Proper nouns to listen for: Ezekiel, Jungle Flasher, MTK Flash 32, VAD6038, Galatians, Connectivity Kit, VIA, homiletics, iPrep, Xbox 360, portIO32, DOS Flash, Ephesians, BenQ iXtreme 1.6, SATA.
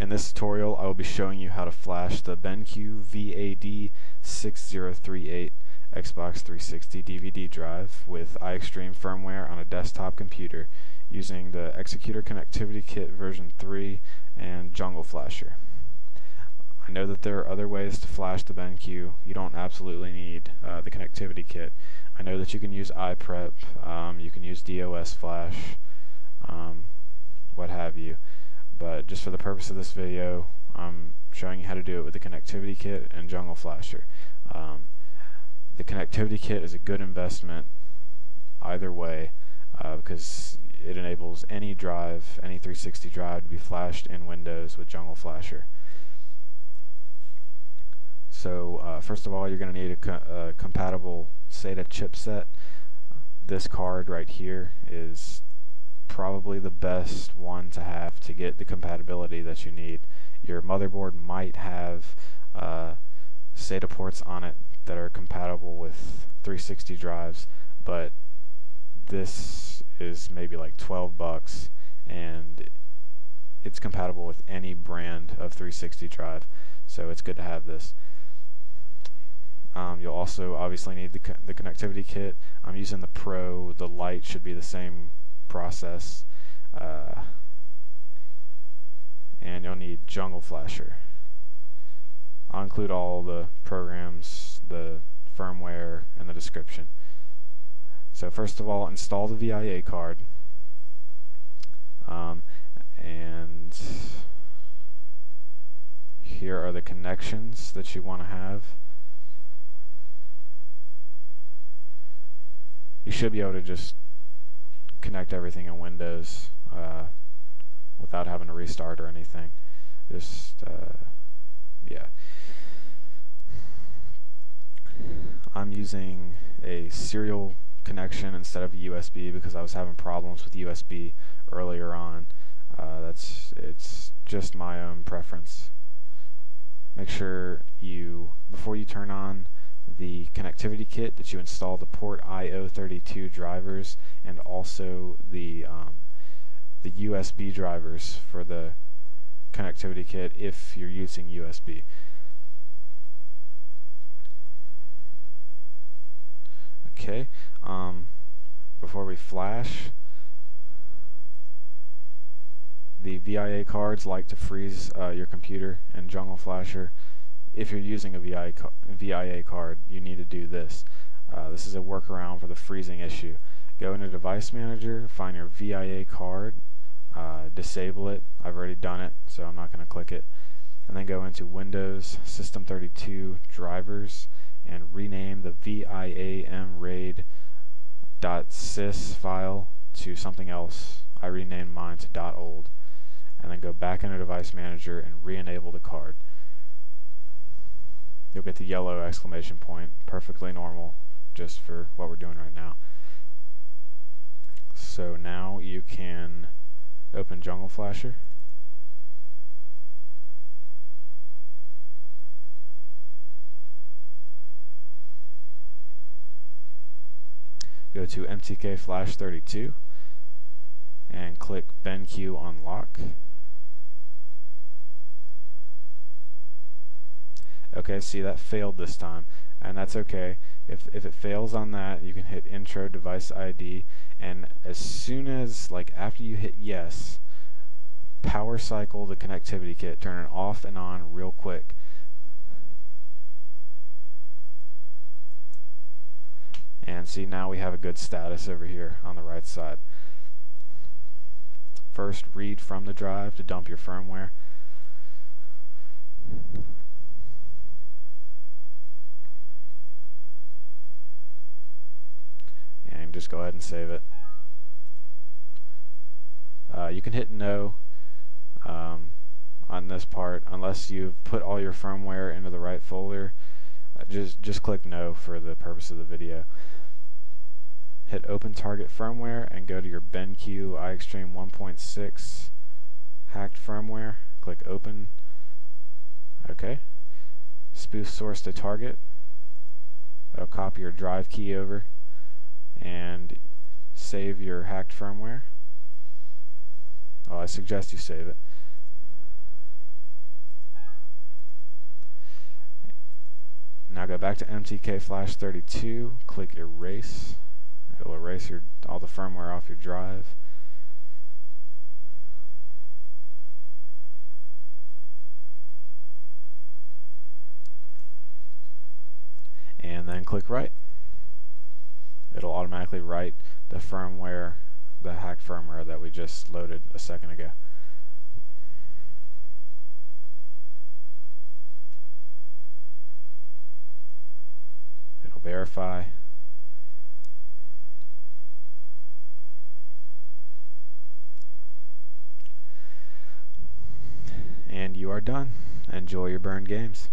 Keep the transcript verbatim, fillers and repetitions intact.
In this tutorial, I will be showing you how to flash the BenQ V A D six zero three eight Xbox three sixty D V D drive with iXtreme firmware on a desktop computer using the Executor Connectivity Kit version three and Jungle Flasher. I know that there are other ways to flash the BenQ. You don't absolutely need uh, the Connectivity Kit. I know that you can use iPrep, um, you can use DOS Flash, um, what have you. But just for the purpose of this video, I'm showing you how to do it with the Connectivity Kit and Jungle Flasher. Um, the Connectivity Kit is a good investment either way uh, because it enables any drive, any three sixty drive, to be flashed in Windows with Jungle Flasher. So uh, first of all, you're going to need a, co a compatible SATA chipset. This card right here is probably the best one to have to get the compatibility that you need. Your motherboard might have uh, SATA ports on it that are compatible with three sixty drives, but this is maybe like twelve bucks, and it's compatible with any brand of three sixty drive, so it's good to have this. Um, you'll also obviously need the, co the connectivity kit. I'm using the Pro. The Lite should be the same process, uh, and you'll need Jungle Flasher. I'll include all the programs, the firmware, and the description. So first of all, install the V I A card, um, and here are the connections that you want to have. You should be able to just connect everything in Windows uh, without having to restart or anything. Just uh, yeah. I'm using a serial connection instead of a U S B because I was having problems with U S B earlier on. Uh, that's it's just my own preference. Make sure you, before you turn on the connectivity kit, that you install the port I O thirty-two drivers and also the um, the U S B drivers for the connectivity kit if you're using U S B. Okay, um, before we flash, the V I A cards like to freeze uh, your computer in Jungle Flasher. If you're using a V I A card, you need to do this. Uh, this is a workaround for the freezing issue. Go into Device Manager, find your V I A card, uh, disable it. I've already done it, so I'm not going to click it. And then go into Windows, System thirty-two, Drivers, and rename the V I A M R A I D dot sys file to something else. I renamed mine to .old. And then go back into Device Manager and re-enable the card. You'll get the yellow exclamation point, perfectly normal, just for what we're doing right now. So now you can open Jungle Flasher. Go to M T K Flash thirty-two and click BenQ Unlock. Okay, see, that failed this time, and that's okay. If, if it fails on that, you can hit Intro Device I D, and as soon as, like, after you hit yes, power cycle the connectivity kit, turn it off and on real quick. And see, now we have a good status over here on the right side. First, read from the drive to dump your firmware. And just go ahead and save it. Uh, you can hit no um, on this part unless you've put all your firmware into the right folder. Uh, just just click no for the purpose of the video. Hit open target firmware and go to your BenQ iXtreme one point six hacked firmware. Click open. Okay. Spoof source to target. That'll copy your drive key over. And save your hacked firmware. Oh, I suggest you save it. back to M T K Flash thirty-two, click erase. It'll erase your all the firmware off your drive. And then click write. It'll automatically write the firmware, the hacked firmware that we just loaded a second ago. It'll verify. And you are done. Enjoy your burned games.